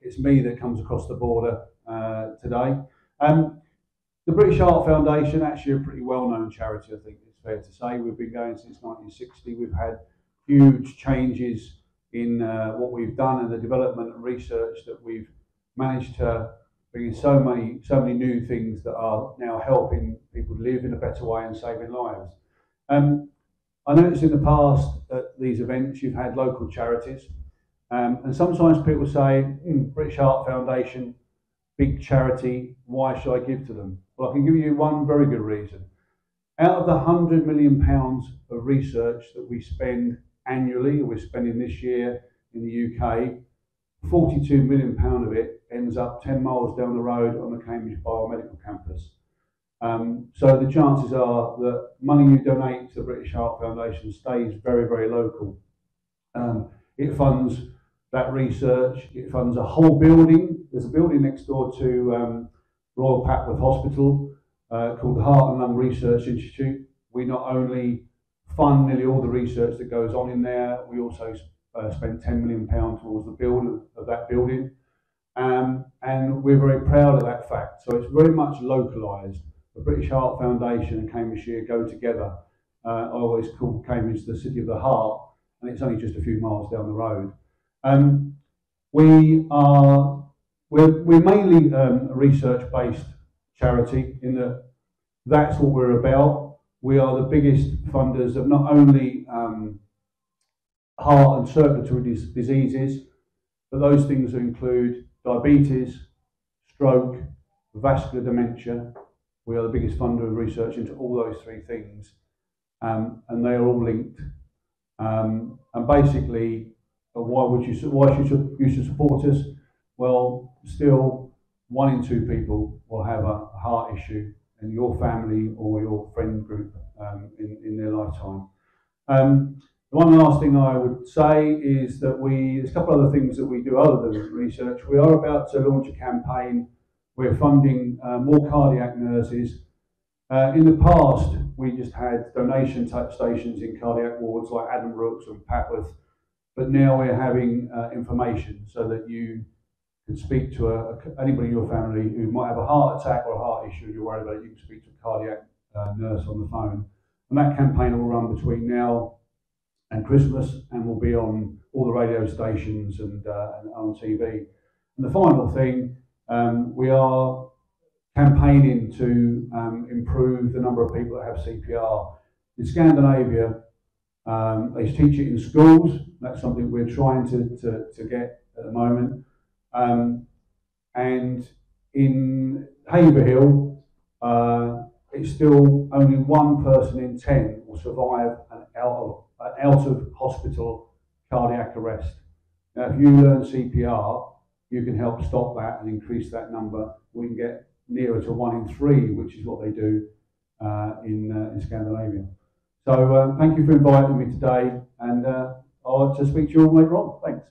It's me that comes across the border today. The British Heart Foundation, actually a pretty well-known charity, I think it's fair to say. We've been going since 1960. We've had huge changes in what we've done and the development and research that we've managed to bring in so many new things that are now helping people live in a better way and saving lives. I noticed in the past at these events you've had local charities, and sometimes people say, British Heart Foundation, big charity, why should I give to them? Well, I can give you one very good reason. Out of the £100 million of research that we spend annually, we're spending this year in the UK, £42 million of it ends up 10 miles down the road on the Cambridge Biomedical Campus. So the chances are that money you donate to the British Heart Foundation stays very, very local. It funds that research, it funds a whole building. There's a building next door to Royal Papworth Hospital called the Heart and Lung Research Institute. We not only fund nearly all the research that goes on in there, we also spend £10 million towards the build of that building. And we're very proud of that fact. So it's very much localised. The British Heart Foundation and Cambridgeshire go together. I always call Cambridge the City of the Heart, and it's only just a few miles down the road. We're mainly a research-based charity in that that's what we're about. We are the biggest funders of not only heart and circulatory diseases, but those things that include diabetes, stroke, vascular dementia. We are the biggest funder of research into all those three things, and they are all linked. And basically, why should you support us? Well, still, 1 in 2 people will have a heart issue in your family or your friend group in their lifetime. One last thing I would say is that there's a couple other things that we do other than research. We are about to launch a campaign. We're funding more cardiac nurses. In the past, we just had donation type stations in cardiac wards like Adam Brooks and Papworth, but now we're having information so that you can speak to anybody in your family who might have a heart attack or a heart issue and you're worried about it. You can speak to a cardiac nurse on the phone. And that campaign will run between now and Christmas and will be on all the radio stations and on TV. And the final thing, we are campaigning to improve the number of people that have CPR. In Scandinavia, they teach it in schools. That's something we're trying to get at the moment. And in Haverhill, it's still only 1 person in 10 will survive an out of hospital cardiac arrest. Now, if you learn CPR, you can help stop that and increase that number. We can get nearer to 1 in 3, which is what they do in Scandinavia. So thank you for inviting me today, and I'll speak to you all later on. Thanks.